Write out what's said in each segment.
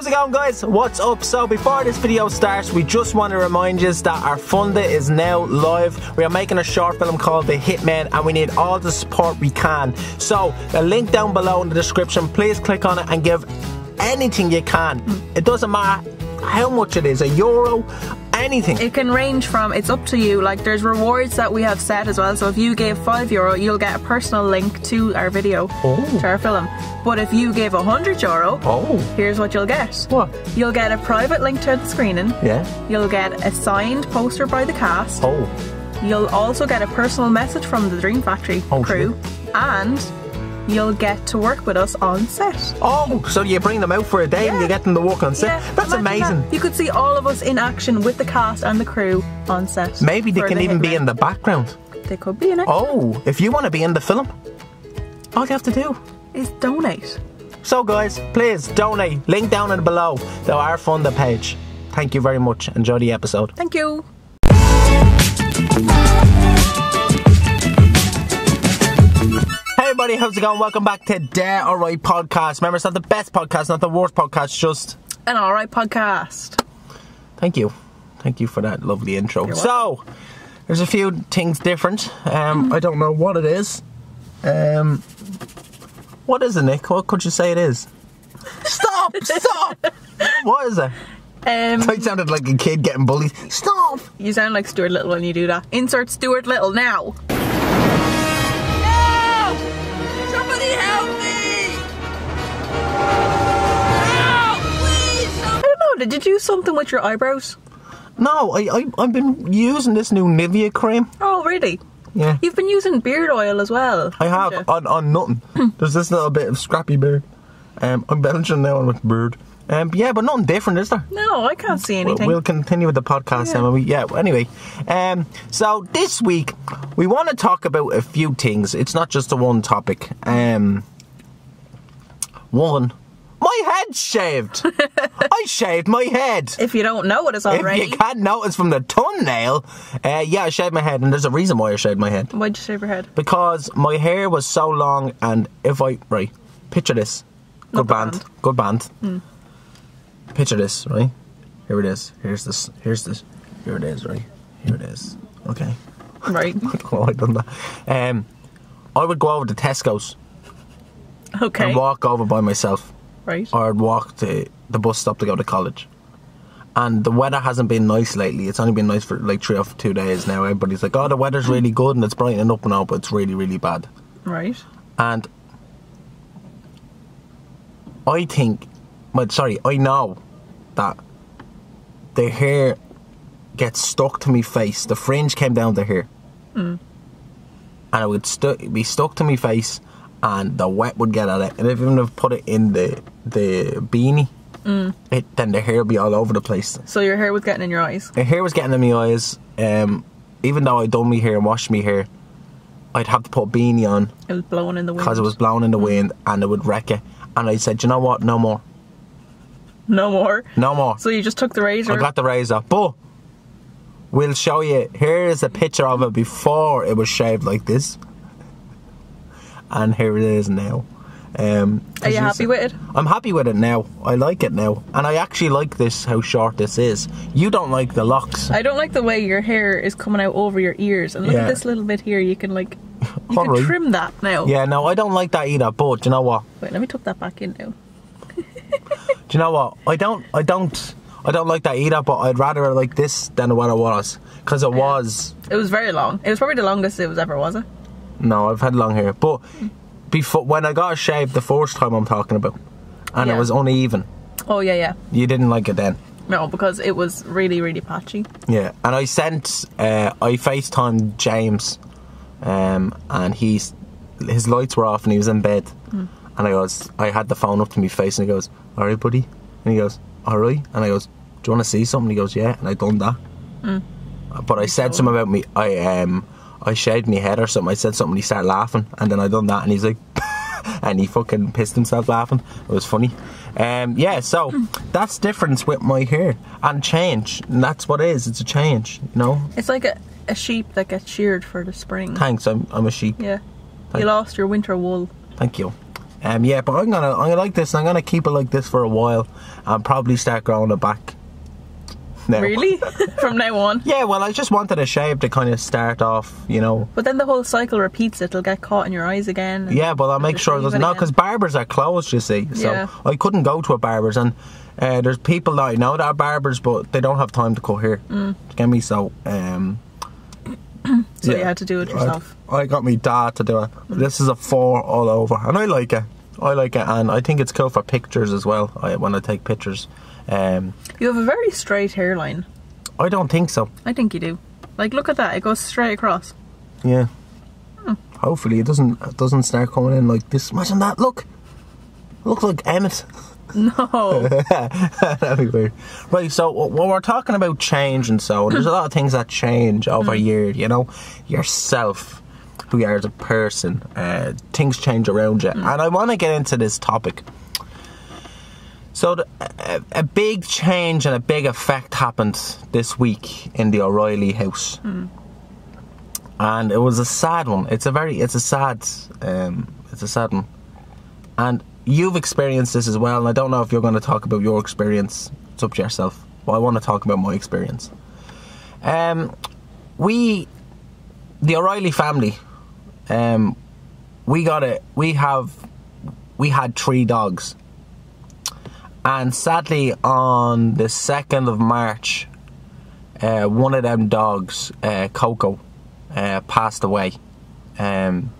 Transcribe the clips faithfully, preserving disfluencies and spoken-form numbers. How's it going, guys? What's up? So before this video starts, we just want to remind you that our FundIt is now live. We are making a short film called The Hitmen and we need all the support we can. So the link down below in the description, please click on it and give anything you can. It doesn't matter how much it is, a euro, anything. It can range from, it's up to you, like there's rewards that we have set as well. So if you gave five euro, you'll get a personal link to our video, oh. to our film. But if you gave one hundred euro, oh. here's what you'll get. What? You'll get a private link to the screening. Yeah. You'll get a signed poster by the cast. Oh. You'll also get a personal message from the Dream Factory oh, crew. Shit. And you'll get to work with us on set. Oh, so you bring them out for a day yeah. and you get them to work on set. Yeah, that's amazing. That. You could see all of us in action with the cast and the crew on set. Maybe they can the even Hitman. be in the background. They could be in it. Oh, if you want to be in the film, all you have to do is donate. So guys, please donate. Link down and below to our funder page. Thank you very much. Enjoy the episode. Thank you. Everybody, how's it going? Welcome back to The Alright Podcast. Remember, it's not the best podcast, not the worst podcast, just an alright podcast. Thank you. Thank you for that lovely intro. So, there's a few things different. Um, mm. I don't know what it is. Um, what is it, Nick? What could you say it is? Stop! Stop! What is it? Um, I sounded like a kid getting bullied. Stop! You sound like Stuart Little when you do that. Insert Stuart Little now. Did you do something with your eyebrows? No, I, I, I've been using this new Nivea cream. Oh, really? Yeah. You've been using beard oil as well. I have, you? on on nothing. There's this little bit of scrappy beard. Um, I'm Belgian now on with beard. Um, yeah, but nothing different, is there? No, I can't see anything. We'll, we'll continue with the podcast yeah. then. We, yeah, anyway. Um, so this week, we want to talk about a few things. It's not just the one topic. Um, one... My head's shaved. I shaved my head. If you don't notice already. If you can't notice from the thumbnail, uh, yeah, I shaved my head, and there's a reason why I shaved my head. Why'd you shave your head? Because my hair was so long, and if I right, picture this, good band. band, good band. Mm. Picture this, right? Here it is. Here's this. Here's this. Here it is, right? Here it is. Okay. Right. I don't know why I done that. Um, I would go over to Tesco's. Okay. And walk over by myself. Right. Or I'd walk to the bus stop to go to college. And the weather hasn't been nice lately. It's only been nice for like three or two days now. Everybody's like, oh, the weather's really good and it's brightening up and all, but it's really, really bad. Right. And I think, well, sorry, I know that the hair gets stuck to my face. The fringe came down to here. Mm. And it would stu be stuck to my face. And the wet would get at it, and if even if put it in the the beanie, mm. it then the hair would be all over the place. So your hair was getting in your eyes. My hair was getting in my eyes. Um, even though I'd done my hair and washed my hair, I'd have to put a beanie on. It was blowing in the wind. Because it was blowing in the wind, and it would wreck it. And I said, you know what? No more. No more. No more. So you just took the razor. I got the razor, but we'll show you. Here is a picture of it before it was shaved like this. And here it is now. Um, Are you happy with it? I'm happy with it now. I like it now. And I actually like this, how short this is. You don't like the locks. I don't like the way your hair is coming out over your ears. And look yeah. at this little bit here. You can like, you can right. trim that now. Yeah, no, I don't like that either. But do you know what? Wait, let me tuck that back in now. Do you know what? I don't, I don't, I don't like that either. But I'd rather it like this than what it was. Because it yeah. was. It was very long. It was probably the longest it was ever, was it? No, I've had long hair, but before when I got a shave the first time I'm talking about, and yeah. it was uneven. Oh yeah, yeah. You didn't like it then? No, because it was really, really patchy. Yeah, and I sent, uh, I FaceTimed James, um, and he's his lights were off and he was in bed, mm. and I was I had the phone up to my face and he goes, "All right, buddy," and he goes, "All right," and I goes, "Do you want to see something?" He goes, "Yeah," and I done that. Mm. But I said so. something about me. I um. I shaved my head or something. I said something, he started laughing, and then I done that, and he's like, and he fucking pissed himself laughing. It was funny. Um, yeah, so that's difference with my hair and change, and that's what it is. It's a change, you know. It's like a, a sheep that gets sheared for the spring. Thanks, I'm I'm a sheep. Yeah, Thanks. You lost your winter wool. Thank you. Um, yeah, but I'm gonna, I'm gonna like this. And I'm gonna keep it like this for a while, and probably start growing it back. Now. Really? From now on? Yeah, well, I just wanted a shave to kind of start off, you know. But then the whole cycle repeats. It'll get caught in your eyes again. Yeah, well, I'll make sure it doesn't. No, because barbers are closed, you see. So yeah. I couldn't go to a barber's, and uh, there's people that I know that are barbers, but they don't have time to cut hair. Mm. Get me so. Um, so yeah. You had to do it yourself. I, I got me dad to do it. Mm. This is a four all over, and I like it. I like it, and I think it's cool for pictures as well. I when I take pictures. Um, you have a very straight hairline. I don't think so. I think you do. Like, look at that; it goes straight across. Yeah. Hmm. Hopefully, it doesn't it doesn't start coming in like this. Imagine that! Look, it looks like Emmett. No. That'd be weird. Right. So, when we're talking about change and so, there's a lot of things that change over a year. You know, yourself, who you are as a person, uh, things change around you, mm. and I want to get into this topic. So the, a, a big change and a big effect happened this week in the O'Reilly house, mm. and it was a sad one. It's a very, it's a sad, um, it's a sad one. And you've experienced this as well. And I don't know if you're going to talk about your experience. It's up to yourself. But I want to talk about my experience. Um, we, the O'Reilly family, um, we got it. We have, we had three dogs. And sadly, on the second of March, uh, one of them dogs, uh, Coco, uh, passed away. Um,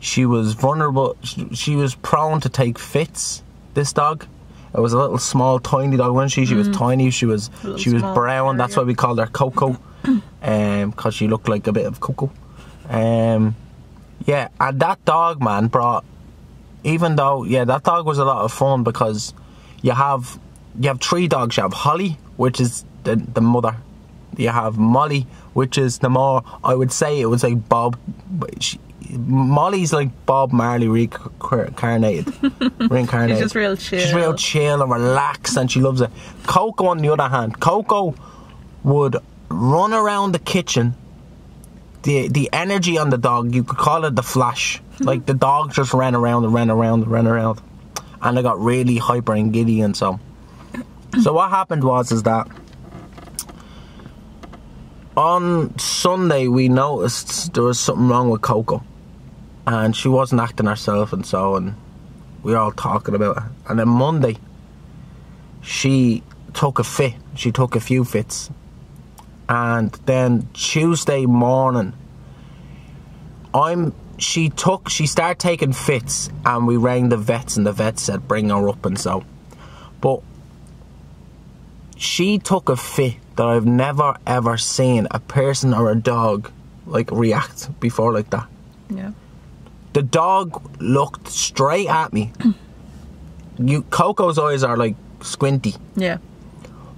she was vulnerable. She was prone to take fits, this dog. It was a little small, tiny dog, wasn't she? She mm. was tiny. She was she was brown. Hair, that's yeah. why we called her Coco, um, because she looked like a bit of Coco. Um, yeah, and that dog, man, brought... Even though, yeah, that dog was a lot of fun because... You have you have three dogs. You have Holly, which is the, the mother. You have Molly, which is the more, I would say it was like Bob. She, Molly's like Bob Marley reincarnated. reincarnated. She's just real chill. She's real chill and relaxed, and she loves it. Coco, on the other hand, Coco would run around the kitchen. The the energy on the dog, you could call it the Flash. Like the dog just ran around and ran around and ran around. And I got really hyper and giddy and so. So what happened was is that on Sunday we noticed there was something wrong with Coco. And she wasn't acting herself and so. And we were all talking about it. And then Monday, she took a fit. She took a few fits. And then Tuesday morning, I'm... She took, she started taking fits, and we rang the vets, and the vets said bring her up and so. But she took a fit that I've never ever seen a person or a dog like react before like that. Yeah. The dog looked straight at me. You, Coco's eyes are like squinty. Yeah.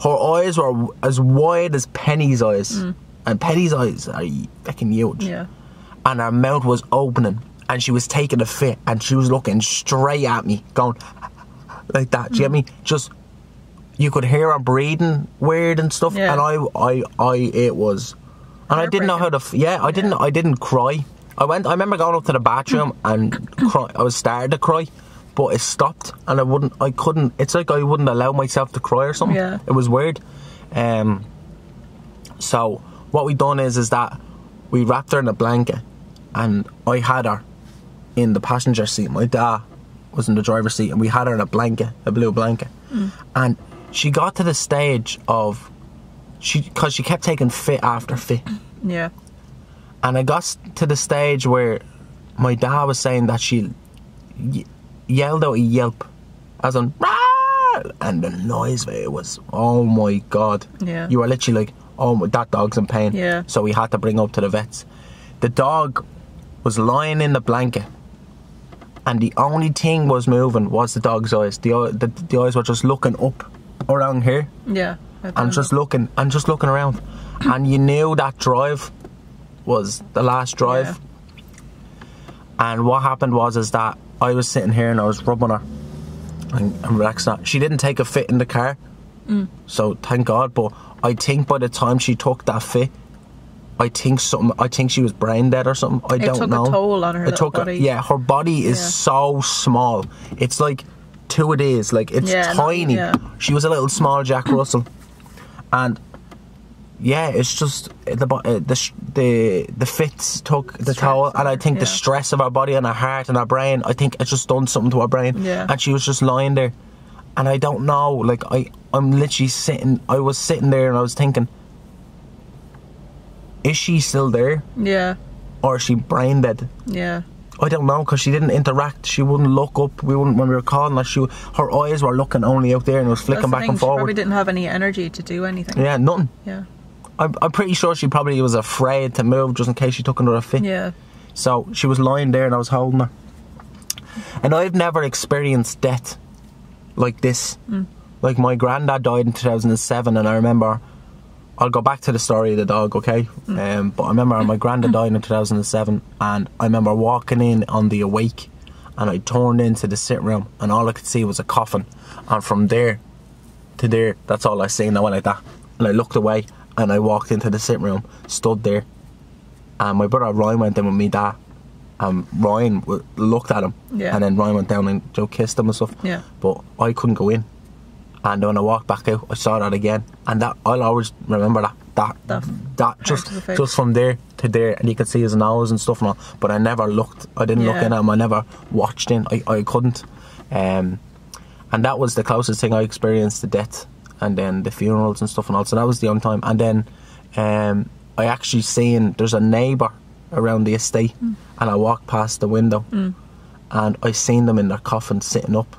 Her eyes were as wide as Penny's eyes, mm. and Penny's eyes are fucking huge. Yeah. And her mouth was opening, and she was taking a fit, and she was looking straight at me, going like that. Do you mm. get me? Just you could hear her breathing weird and stuff, yeah. and I, I, I, it was, and I didn't know how to. Yeah, I yeah. didn't. I didn't cry. I went. I remember going up to the bathroom and cry. I was starting to cry, but it stopped, and I wouldn't. I couldn't. It's like I wouldn't allow myself to cry or something. Yeah. It was weird. Um. So what we done is is that we wrapped her in a blanket. And I had her in the passenger seat. My dad was in the driver's seat, and we had her in a blanket, a blue blanket. Mm. And she got to the stage of, she, because she kept taking fit after fit. Yeah. And I got to the stage where my dad was saying that she yelled out a yelp, as in, rah! And the noise it was, oh my God. Yeah. You were literally like, oh my, that dog's in pain. Yeah. So we had to bring her up to the vets. The dog was lying in the blanket, and the only thing was moving was the dog's eyes. The the, the eyes were just looking up around here, yeah, and just know. looking and just looking around, and you knew that drive was the last drive. Yeah. And what happened was is that I was sitting here and I was rubbing her and, and relaxing her. She didn't take a fit in the car, mm. so thank God. But I think by the time she took that fit, I think something. I think she was brain dead or something. I it don't took know. It took a toll on her it took body. A, yeah, her body is yeah. so small. It's like two of these. Like it's yeah, tiny. Not, yeah. She was a little small Jack Russell, and yeah, it's just the the the, the fits took the stress towel, and I think yeah. the stress of her body and her heart and her brain. I think it's just done something to her brain. Yeah. And she was just lying there, and I don't know. Like I, I'm literally sitting. I was sitting there and I was thinking, is she still there? Yeah. Or is she brain dead? Yeah. I don't know, because she didn't interact. She wouldn't look up. We wouldn't, when we were calling her, she, her eyes were looking only out there and it was flicking back and forward. She probably didn't have any energy to do anything. Yeah, nothing. Yeah. I'm, I'm pretty sure she probably was afraid to move just in case she took another fit. Yeah. So she was lying there and I was holding her. And I've never experienced death like this. Mm. Like my granddad died in two thousand seven and I remember... I'll go back to the story of the dog, okay? Mm. Um, but I remember my granddad died in two thousand seven and I remember walking in on the awake and I turned into the sitting room and all I could see was a coffin. And from there to there, that's all I seen. I went like that. And I looked away and I walked into the sitting room, stood there. And my brother Ryan went in with me dad. And Ryan looked at him. Yeah. And then Ryan went down and Joe kissed him and stuff. Yeah. But I couldn't go in. And when I walked back out, I saw that again. And that I'll always remember that. That, that, that just just from there to there. And you could see his nose and stuff and all. But I never looked. I didn't yeah. look in at him. I never watched in. I, I couldn't. Um, and that was the closest thing I experienced to death. And then the funerals and stuff and all. So that was the only time. And then um, I actually seen, there's a neighbour around the estate. Mm. And I walked past the window. Mm. And I seen them in their coffin sitting up.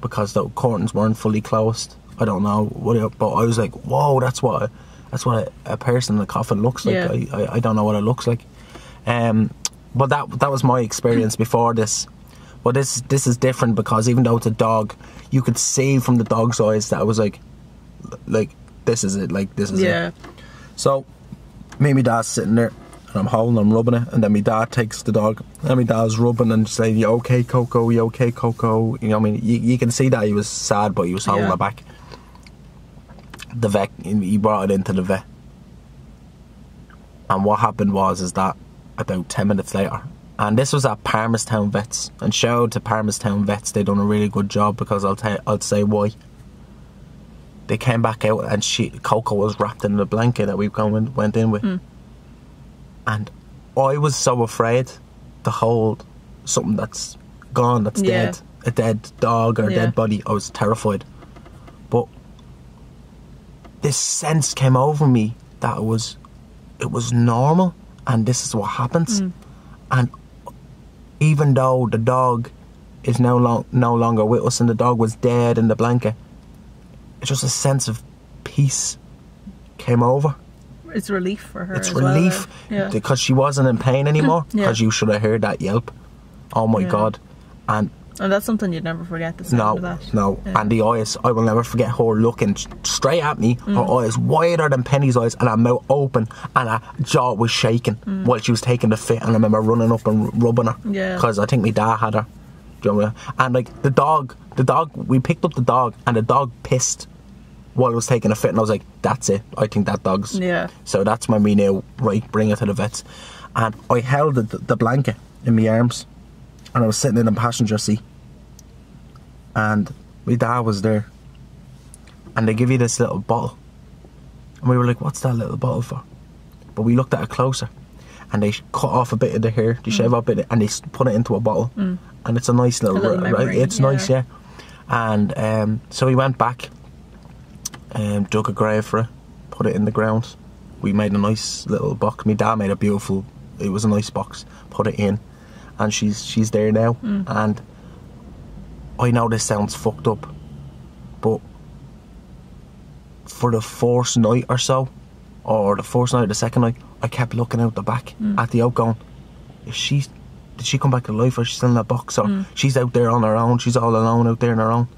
Because the curtains weren't fully closed. I don't know what it, but I was like, whoa, that's what a, that's what a, a person in a coffin looks like. Yeah. I, I, I don't know what it looks like. Um, but that that was my experience before this. But this this is different because even though it's a dog, you could see from the dog's eyes that I was like, like this is it, like this is yeah. it. So me and my dad's sitting there and I'm holding, I'm rubbing it, and then my dad takes the dog, and my dad's rubbing and saying, you okay, Coco, you okay, Coco, you know what I mean, you, you can see that he was sad, but he was holding yeah. her back. The vet, he brought it into the vet, and what happened was, is that about ten minutes later, and this was at Palmerstown Vets, and shout out to Palmerstown Vets, they done a really good job, because I'll, tell, I'll say why. They came back out, and she, Coco was wrapped in the blanket that we went in with. Mm. And I was so afraid to hold something that's gone, that's yeah. dead, a dead dog or a yeah. dead body. I was terrified. But this sense came over me that it was, it was normal and this is what happens. Mm. And even though the dog is no, lo no longer with us and the dog was dead in the blanket, it's just a sense of peace came over. It's relief for her. It's as relief well, yeah. because she wasn't in pain anymore. Because yeah. you should have heard that yelp. Oh my yeah. god! And and that's something you'd never forget. The sound no, of that. no. Yeah. And the eyes, I will never forget her looking straight at me. Mm. Her eyes wider than Penny's eyes, and her mouth open, and her jaw was shaking mm. while she was taking the fit. And I remember running up and rubbing her. Yeah. Because I think my dad had her. Do you know what I mean? And like the dog, the dog, we picked up the dog, and the dog pissed while I was taking a fit, and I was like, that's it, I think that dog's yeah. So that's when we knew, right, bring it to the vets. And I held the, the blanket in my arms and I was sitting in the passenger seat and my dad was there and they give you this little bottle and we were like, what's that little bottle for? But we looked at it closer and they cut off a bit of the hair, they mm. shave off a bit of, and they put it into a bottle mm. and it's a nice little, a little memory, right? It's yeah. nice, yeah. And um, so we went back, Um, dug a grave for it, put it in the ground. We made a nice little box. My dad made a beautiful, it was a nice box, put it in, and she's she's there now. Mm. And I know this sounds fucked up, but for the first night or so, or the first night or the second night, I kept looking out the back mm. at the out going, is she, did she come back to life, or is she still in that box, or mm. she's out there on her own, she's all alone out there on her own.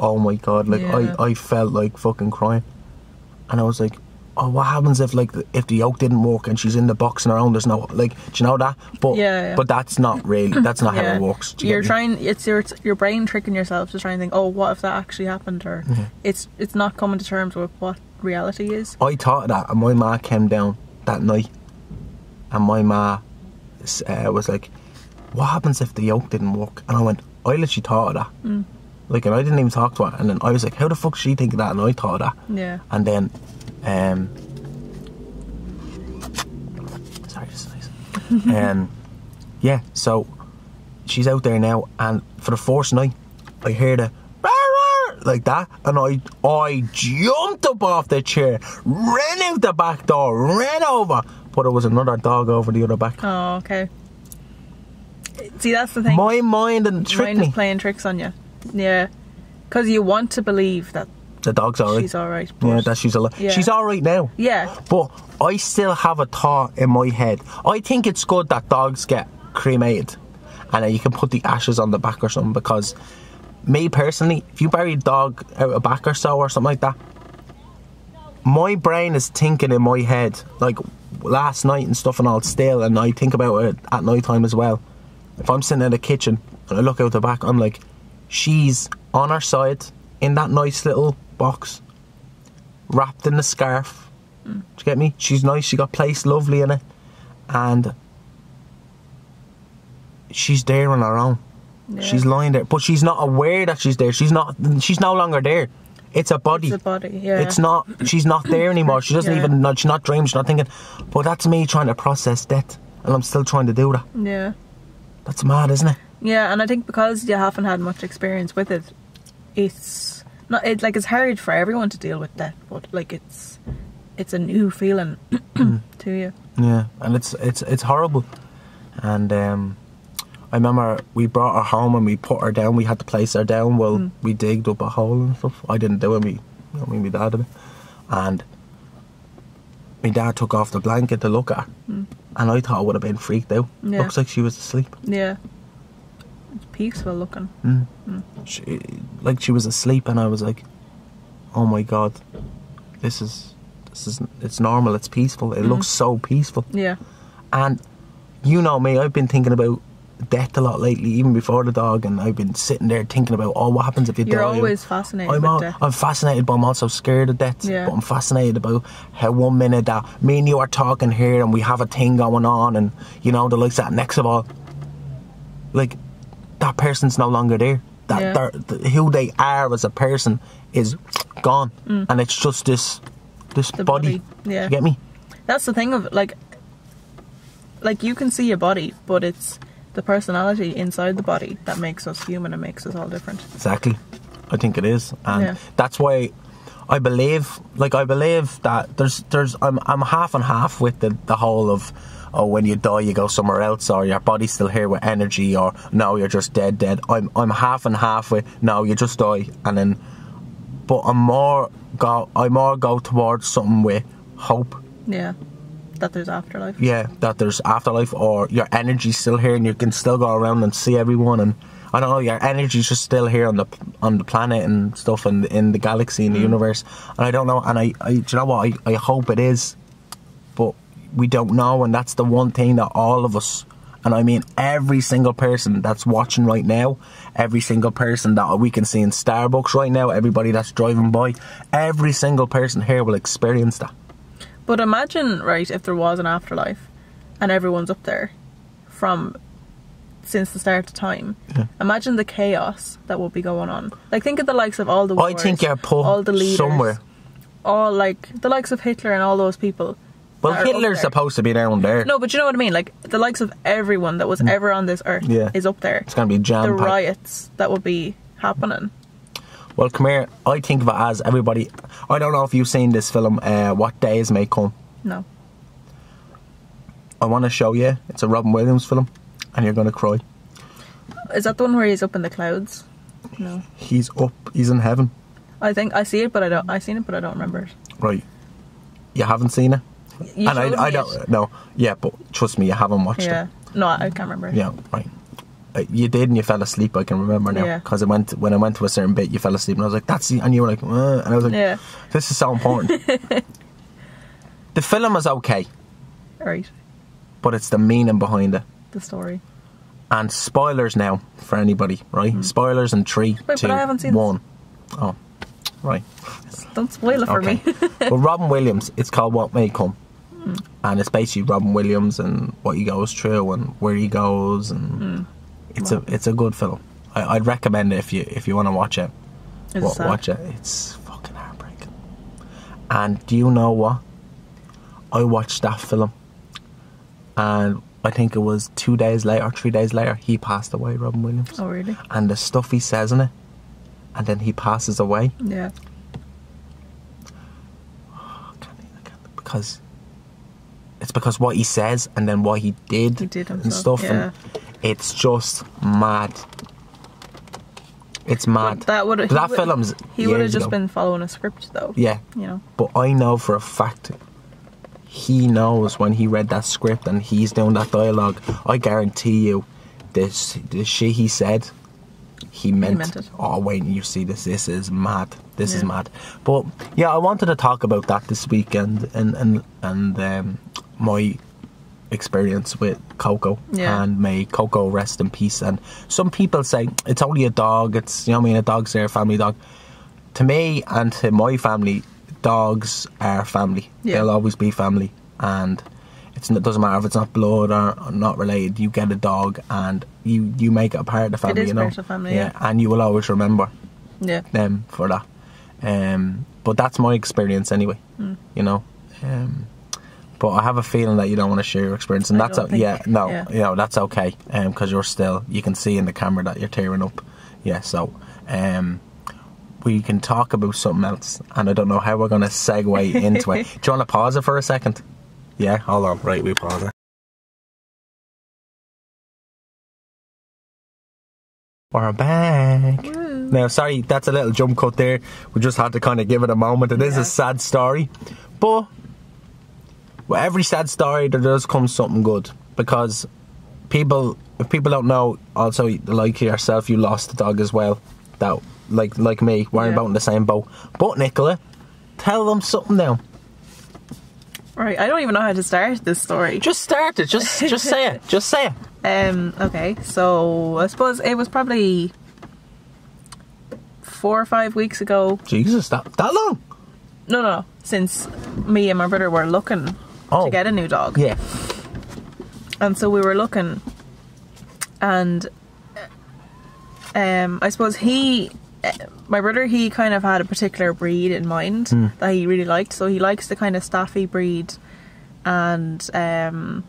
Oh my god, like yeah. I, I felt like fucking crying. And I was like, oh, what happens if like the, if the yoke didn't work and she's in the box on her own, there's no, like, do you know that? But yeah, yeah. but that's not really, that's not yeah. how it works. You You're trying, me? it's your, your brain tricking yourself to try and think, oh, what if that actually happened? Or mm-hmm. it's it's not coming to terms with what reality is. I thought that, and my ma came down that night and my ma uh, was like, what happens if the yoke didn't work? And I went, I literally thought of that. Mm. Like, and I didn't even talk to her. And then I was like, how the fuck she think of that? And I thought of that. Yeah. And then, um, sorry, this is nice. um, yeah, so she's out there now. And for the first night, I heard a, like that, and I I jumped up off the chair, ran out the back door, ran over, but there was another dog over the other back. Oh, okay. See, that's the thing. My mind and trick mind me. Is playing tricks on you. Yeah, because you want to believe that the dog's alright. She's alright. Yeah, that she's alive. Yeah. She's alright now. Yeah. But I still have a thought in my head. I think it's good that dogs get cremated, and then you can put the ashes on the back or something, because. Me personally, if you bury a dog out of back or so or something like that, my brain is thinking in my head, like last night and stuff and all still, and I think about it at night time as well. If I'm sitting in the kitchen and I look out the back, I'm like, she's on her side in that nice little box, wrapped in the scarf. Mm. Do you get me? She's nice, she got placed lovely in it, and she's there on her own. Yeah. She's lying there, but she's not aware that she's there. She's not. She's no longer there. It's a body. It's a body. Yeah. It's not. She's not there anymore. She doesn't yeah. even. She's not dreaming. She's not thinking. But that's me trying to process death, and I'm still trying to do that. Yeah. That's mad, isn't it? Yeah, and I think because you haven't had much experience with it, it's not. It like it's hard for everyone to deal with death, but like it's, it's a new feeling to you. Yeah, and it's it's it's horrible, and um. I remember we brought her home and we put her down. We had to place her down. Well, mm. we digged up a hole and stuff. I didn't do it. Me, you know, me, my dad did it. And my dad took off the blanket to look at her. Mm. And I thought I would have been freaked out. Yeah. Looks like she was asleep. Yeah. It's peaceful looking. Mm. Mm. She, like she was asleep, and I was like, oh my God, this is, this is, it's normal. It's peaceful. It mm. looks so peaceful. Yeah. And you know me, I've been thinking about death a lot lately, even before the dog, and I've been sitting there thinking about, oh, what happens if you You're die? You're always fascinated I'm with all, death. I'm fascinated, but I'm also scared of death. Yeah. But I'm fascinated about how one minute that me and you are talking here and we have a thing going on, and you know, the likes of that, next of all, like, that person's no longer there. That yeah. th who they are as a person is gone, mm. and it's just this this the body. body. Yeah. You get me? That's the thing of, like, like, you can see your body, but it's the personality inside the body that makes us human and makes us all different. Exactly. I think it is. And yeah. that's why I believe, like, I believe that there's, there's, I'm, I'm half and half with the, the whole of, oh, when you die, you go somewhere else, or your body's still here with energy, or no, you're just dead, dead. I'm, I'm half and half with, no, you just die. And then, but I'm more go, I more go towards something with hope. Yeah. That there's afterlife. Yeah, that there's afterlife, or your energy's still here and you can still go around and see everyone, and I don't know, your energy's just still here on the on the planet and stuff, and in the galaxy and the mm. universe. And I don't know, and I, I do you know what, I, I hope it is, but we don't know, and that's the one thing that all of us, and I mean every single person that's watching right now, every single person that we can see in Starbucks right now, everybody that's driving by, every single person here will experience that. But imagine, right, if there was an afterlife and everyone's up there from since the start of time. Yeah. Imagine the chaos that would be going on. Like, think of the likes of all the wars, I think you're put all the leaders, somewhere. All, like, the likes of Hitler and all those people. Well, Hitler's supposed to be down there. No, but you know what I mean? Like, the likes of everyone that was mm. ever on this earth yeah. is up there. It's going to be jam-packed. The riots that would be happening. Well, come here, I think of it as everybody. I don't know if you've seen this film, uh, What Days May Come. No. I want to show you. It's a Robin Williams film, and you're going to cry. Is that the one where he's up in the clouds? No. He's up. He's in heaven. I think I see it, but I don't. I seen it, but I don't remember it. Right. You haven't seen it. You and I, me I don't. It. No. Yeah, but trust me, you haven't watched yeah. it. Yeah. No, I can't remember. Yeah. Right. You did, and you fell asleep. I can remember now, because yeah. I went when I went to a certain bit. You fell asleep, and I was like, "That's," and you were like, uh, "And I was like, yeah. this is so important." The film is okay, right? But it's the meaning behind it, the story. And spoilers now for anybody, right? Mm. Spoilers in three, Wait, two, but I haven't seen one. This. Oh, right. Don't spoil it for okay. me. Well, Robin Williams. It's called What May Come. Mm. And it's basically Robin Williams and what he goes through and where he goes, and mm. it's wow. a it's a good film. I, I'd recommend it if you if you want to watch it. Is w it sad? Watch it. It's fucking heartbreaking. And do you know what? I watched that film, and I think it was two days later, three days later, he passed away, Robin Williams. Oh, really? And the stuff he says in it, and then he passes away. Yeah. Oh, I can't, I can't, because it's because what he says and then what he did, he did himself, and stuff. Yeah. And it's just mad. It's mad. But that would that film's he would have just ago. been following a script, though. Yeah. You know. But I know for a fact. He knows when he read that script and he's doing that dialogue. I guarantee you, this the shit he said, he meant, he meant it. Oh wait, you see this? This is mad. This yeah. is mad. But yeah, I wanted to talk about that this weekend and and and um, my experience with Coco yeah. and may Coco rest in peace. And some people say it's only a dog. It's you know what I mean a dog's their family dog. To me and to my family. Dogs are family. Yeah. They'll always be family, and it's, it doesn't matter if it's not blood or, or not related. You get a dog, and you you make it a part of the family. It is you know, part of the family, yeah. yeah. And you will always remember, yeah, them for that. Um, but that's my experience anyway. Mm. You know, um, but I have a feeling that you don't want to share your experience, and I that's a, yeah, no, yeah. you know, that's okay, um, because you're still you can see in the camera that you're tearing up, yeah. So, um. we can talk about something else, and I don't know how we're going to segue into it. Do you want to pause it for a second? Yeah, hold on. Right, we pause it. We're back. Woo. Now, sorry, that's a little jump cut there. We just had to kind of give it a moment. It yeah. is a sad story, but with every sad story, there does come something good, because people, if people don't know, also, like yourself, you lost the dog as well. That Like like me, worrying yeah. about in the same boat. But Nicola, tell them something now. Right, I don't even know how to start this story. Just start it. Just just say it. Just say it. Um. Okay. So I suppose it was probably four or five weeks ago. Jesus, that that long? No, no. Since me and my brother were looking oh. to get a new dog. Yeah. And so we were looking, and um, I suppose he. My brother, he kind of had a particular breed in mind mm. that he really liked. So he likes the kind of Staffy breed and um,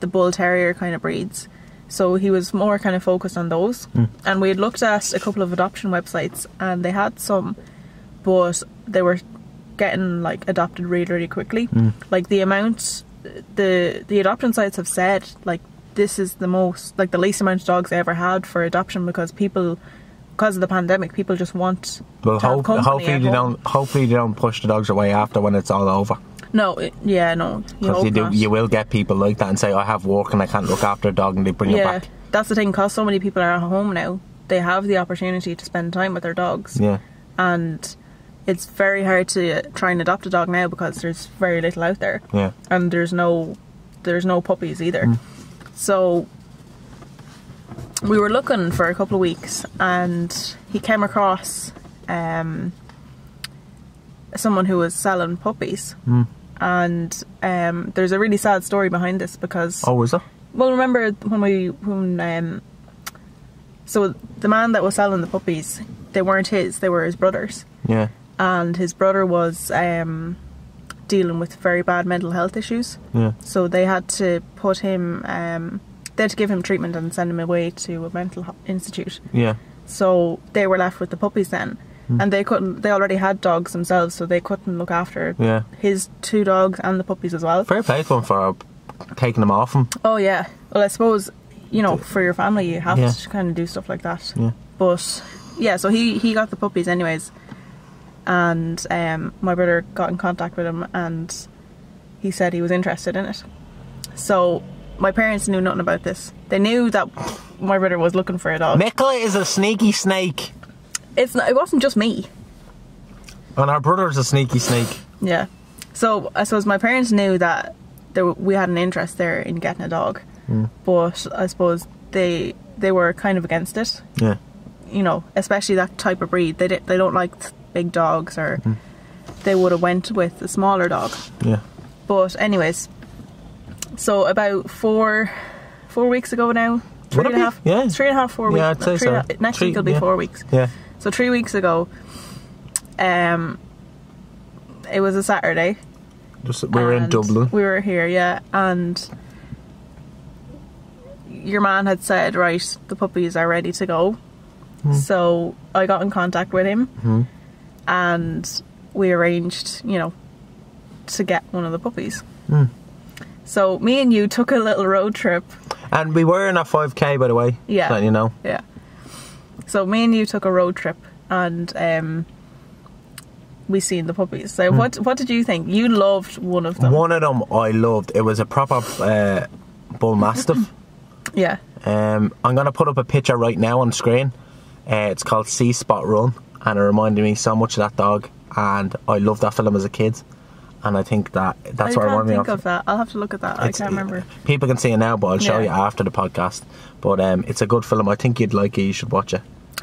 the Bull Terrier kind of breeds. So he was more kind of focused on those. Mm. And we had looked at a couple of adoption websites, and they had some, but they were getting like adopted really, really quickly. Mm. Like the amount, the the adoption sites have said like this is the most, like the least amount of dogs I ever had for adoption, because people. Because of the pandemic, people just want well, to hope, have company hopefully they home. don't. Hopefully they don't push the dogs away after when it's all over. No, it, yeah, no. Because you, you do, you will get people like that and say, "I have work and I can't look after a dog," and they bring yeah, it back. That's the thing. Because so many people are at home now, they have the opportunity to spend time with their dogs. Yeah, and it's very hard to try and adopt a dog now because there's very little out there. Yeah, and there's no, there's no puppies either. Mm. So. We were looking for a couple of weeks, and he came across um, someone who was selling puppies. Mm. And um, there's a really sad story behind this because. Oh, is there? Well, remember when we when um, so the man that was selling the puppies, they weren't his; they were his brother's. Yeah. And his brother was um, dealing with very bad mental health issues. Yeah. So they had to put him. Um, They had to give him treatment and send him away to a mental institute. Yeah. So they were left with the puppies then, mm. and they couldn't. They already had dogs themselves, so they couldn't look after yeah. his two dogs and the puppies as well. Fair play to him for taking them off him. Oh yeah. Well, I suppose you know for your family you have yeah. to kind of do stuff like that. Yeah. But yeah, so he he got the puppies anyways, and um, my brother got in contact with him, and he said he was interested in it. So. My parents knew nothing about this. They knew that my brother was looking for a dog. Nicola is a sneaky snake. It's not, it wasn't just me. And our brother's a sneaky snake. Yeah. So I suppose my parents knew that there, we had an interest there in getting a dog. Mm. But I suppose they they were kind of against it. Yeah. You know, especially that type of breed. They did, they don't like big dogs, or mm. they would have went with a smaller dog. Yeah. But anyways, so about four four weeks ago now, three and a half, yeah. three and a half, four weeks. Yeah, I'd say so. Next week it'll be four weeks. Yeah. So three weeks ago, um, it was a Saturday. Just we were in Dublin. We were here, yeah, and your man had said, right, the puppies are ready to go. Mm. So I got in contact with him, mm. and we arranged, you know, to get one of the puppies. Mm. So me and you took a little road trip. And we were in our five K, by the way. Yeah. Letting you know. Yeah. So me and you took a road trip, and um, we seen the puppies. So mm. what what did you think? You loved one of them. One of them I loved. It was a proper uh, bull mastiff. Yeah. Um, I'm going to put up a picture right now on screen. Uh, it's called Sea Spot Run, and it reminded me so much of that dog, and I loved that film as a kid. And I think that that's what I want to think of that. I'll have to look at that. It's, I can't remember. People can see it now, but I'll show yeah. you after the podcast. But um, it's a good film. I think you'd like it. You should watch it.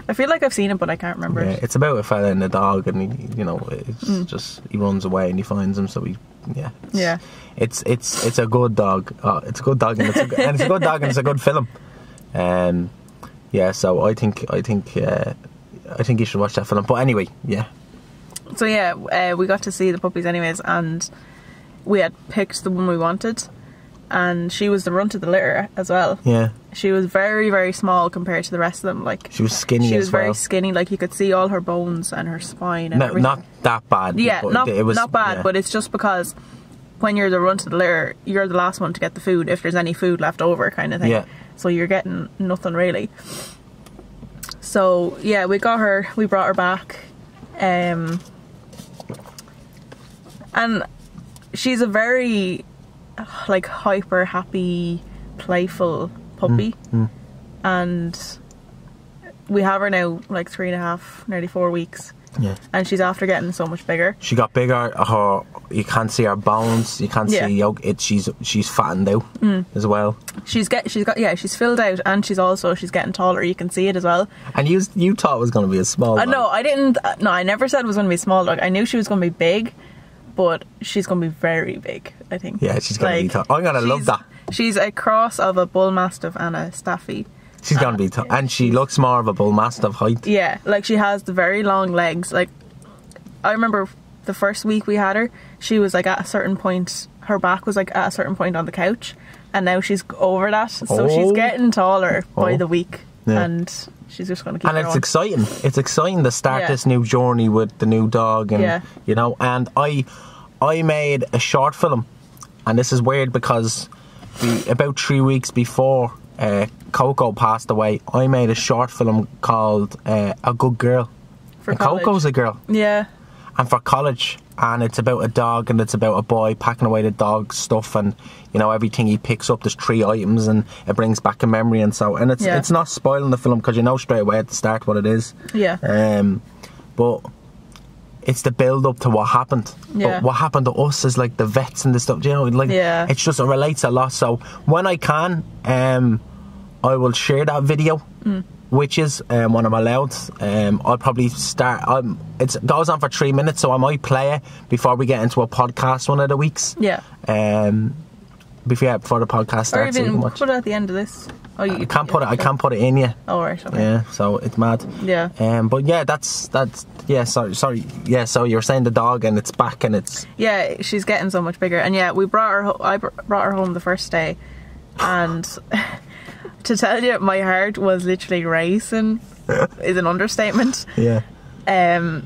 I feel like I've seen it, but I can't remember. Yeah, it. It's about a fella and a dog, and he, you know, it's mm. just he runs away and he finds him. So he, yeah, it's, yeah. It's it's it's a good dog. Oh, it's a good dog, and it's a, and it's a good dog, and it's a good film. Um, yeah. So I think I think uh, I think you should watch that film. But anyway, yeah. So yeah, uh, we got to see the puppies anyways, and we had picked the one we wanted, and she was the runt of the litter as well. Yeah. She was very, very small compared to the rest of them. Like She was skinny she as was well. She was very skinny, like you could see all her bones and her spine and no, everything. Not that bad. Yeah, not, it was, not bad, yeah. but it's just because when you're the runt of the litter, you're the last one to get the food, if there's any food left over kind of thing. Yeah. So you're getting nothing really. So yeah, we got her, we brought her back. Um... And she's a very, like, hyper happy, playful puppy. Mm, mm. And we have her now, like, three and a half, nearly four weeks. Yeah. And she's after getting so much bigger. She got bigger. Her, you can't see her bones. You can't yeah. see yolk. It. She's she's fattened out mm. as well. She's get. She's got. Yeah. She's filled out, and she's also she's getting taller. You can see it as well. And you you thought it was going to be a small dog. Uh, no, I didn't. No, I never said it was going to be a small dog. I knew she was going to be big. But she's going to be very big, I think. Yeah, she's going like, to be tall. I'm going to love that. She's a cross of a bull mastiff and a staffy. She's going to be tall. And she looks more of a bull mastiff height. Yeah, like she has the very long legs. Like, I remember the first week we had her, she was like at a certain point, her back was like at a certain point on the couch. And now she's over that. So oh. she's getting taller oh. by the week. Yeah. And she's just going to keep and it's on. exciting it's exciting to start yeah. this new journey with the new dog, and yeah. you know, and I I made a short film, and this is weird because the, about three weeks before uh, Coco passed away, I made a short film called uh, A Good Girl for and college. Coco's a girl, yeah, and for college, and it's about a dog, and it's about a boy packing away the dog stuff, and you know, everything he picks up, there's three items, and it brings back a memory, and so and it's yeah. it's not spoiling the film because you know straight away at the start what it is, yeah, um, but it's the build up to what happened. Yeah. But what happened to us is like the vets and the stuff, you know, like yeah. it's just it relates a lot. So when I can, um, I will share that video. Mm. Which is um, when I'm allowed. Um, I'll probably start. Um, it goes on for three minutes, so I might play it before we get into a podcast one of the weeks. Yeah. Um, before yeah, before the podcast starts. Or even put it at the end of this. Oh, you I can't put it. I can't put it in yeah. Oh right. Okay. Yeah. So it's mad. Yeah. Um, but yeah, that's that's yeah. Sorry, sorry. Yeah. So you're saying the dog and it's back and it's. Yeah, she's getting so much bigger, and yeah, we brought her. I brought her home the first day, and. To tell you, my heart was literally racing is an understatement. Yeah. Um.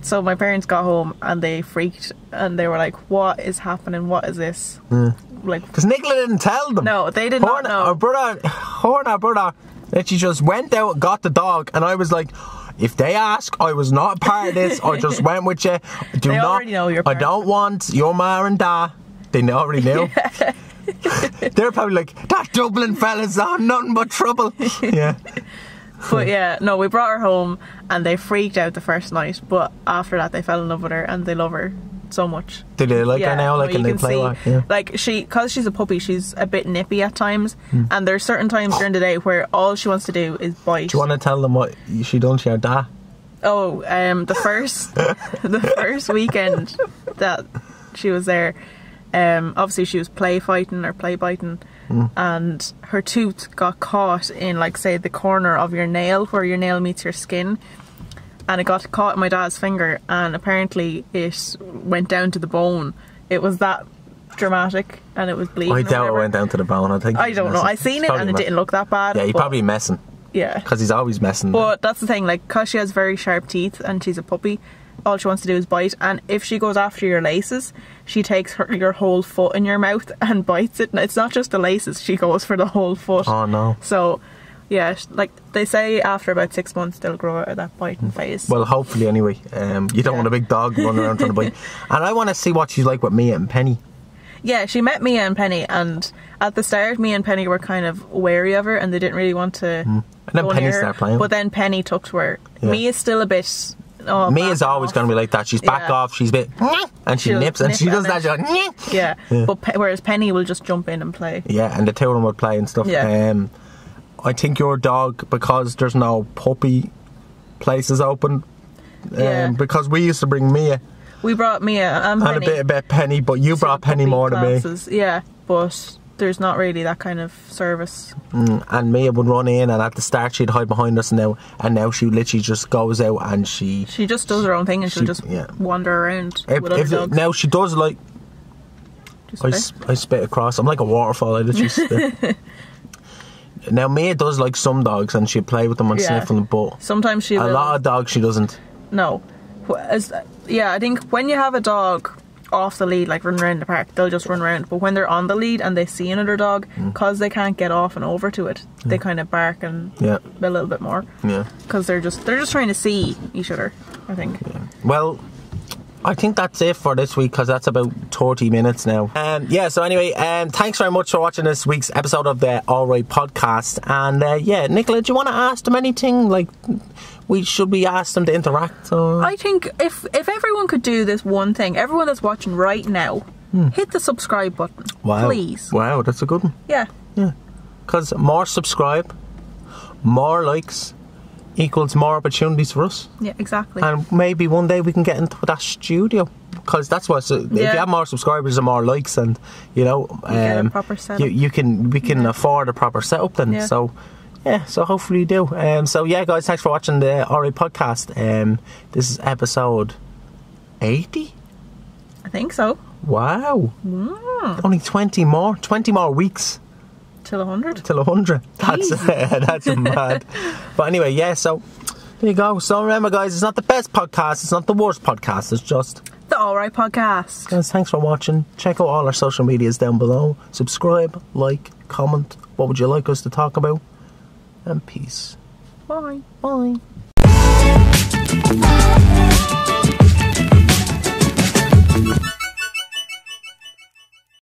So my parents got home and they freaked and they were like, "What is happening? What is this?" Mm. Like, because Nicola didn't tell them. No, they did Horn, not know. Our brother, Horna, brother, that she just went out, got the dog, and I was like, "If they ask, I was not a part of this. I just went with you. Do they not. Already know your I don't want your ma and dad. They already knew." Yeah. They're probably like, that Dublin fella's on nothing but trouble. Yeah. But yeah, no, we brought her home and they freaked out the first night, but after that they fell in love with her and they love her so much. Do they like yeah, her now? Like, well, and they play like, yeah. like she, because she's a puppy, she's a bit nippy at times, mm. and there's certain times during the day where all she wants to do is bite. Do you want to tell them what she done to your dad? Oh, um, the first the first weekend that she was there, Um, obviously she was play fighting or play biting, mm. and her tooth got caught in, like, say, the corner of your nail where your nail meets your skin, and it got caught in my dad's finger, and apparently it went down to the bone. It was that dramatic, and it was bleeding. I doubt it went down to the bone. I think I don't know. I seen it and it didn't look that bad. Yeah, he's probably messing. Yeah, because he's always messing. But that's the thing, like, because she has very sharp teeth and she's a puppy, all she wants to do is bite. And if she goes after your laces, she takes her, your whole foot in your mouth and bites it. And it's not just the laces; she goes for the whole foot. Oh no! So, yeah, like they say, after about six months they'll grow out of that biting phase. Well, hopefully, anyway. Um, you don't yeah. want a big dog running around trying to bite. And I want to see what she's like with Mia and Penny. Yeah, she met Mia and Penny, and at the start, Mia and Penny were kind of wary of her, and they didn't really want to. Mm. And then Penny started playing. But then Penny took to her. Yeah. Mia's still a bit. Oh, Mia's always going to be like that. She's backed yeah. off. She's a bit, and she She'll nips, and she does and that. She's like, yeah. yeah. But pe whereas Penny will just jump in and play. Yeah, and the two of them would play and stuff. Yeah. Um, I think your dog, because there's no puppy places open. Um, yeah. Because we used to bring Mia. We brought Mia and Penny. And a bit about Penny, but you brought Penny more classes. than me. Yeah, but there's not really that kind of service. Mm, and Mia would run in, and at the start she'd hide behind us, and now and now she literally just goes out and she... She just does her own thing, and she, she'll just yeah. wander around if, with other if dogs. It, now she does, like... Do I, sp I spit across. I'm like a waterfall. I literally spit. Now Mia does like some dogs, and she'd play with them and yeah. sniff on the butt. Sometimes she A will. lot of dogs she doesn't. No. As, yeah, I think when you have a dog off the lead, like running around the park, they'll just run around. But when they're on the lead and they see another dog, because mm. they can't get off and over to it, mm. they kind of bark and yeah. a little bit more. Yeah, because they're just they're just trying to see each other, I think. Yeah. Well, I think that's it for this week, because that's about thirty minutes now. Um, yeah. So anyway, um, thanks very much for watching this week's episode of the Alright Podcast. And uh, yeah, Nicola, do you want to ask them anything? Like, we should we ask them to interact? Or? I think if if everyone could do this one thing, everyone that's watching right now, hmm. hit the subscribe button. Wow. Please. Wow, that's a good one. Yeah. Yeah. Because more subscribe, more likes. Equals more opportunities for us. Yeah, exactly. And maybe one day we can get into that studio, because that's what. So yeah. If you have more subscribers and more likes, and you know, you, um, proper you, you can we can yeah. afford a proper setup then. Yeah. So yeah, so hopefully you do. Um, so yeah, guys, thanks for watching the Alright Podcast. Um, this is episode eighty. I think so. Wow. Mm. Only twenty more, twenty more weeks. Till a hundred. Till a hundred. That's uh, that's mad. But anyway, yeah. So there you go. So remember, guys, it's not the best podcast. It's not the worst podcast. It's just the Alright Podcast. Guys, thanks for watching. Check out all our social medias down below. Subscribe, like, comment. What would you like us to talk about? And peace. Bye. Bye.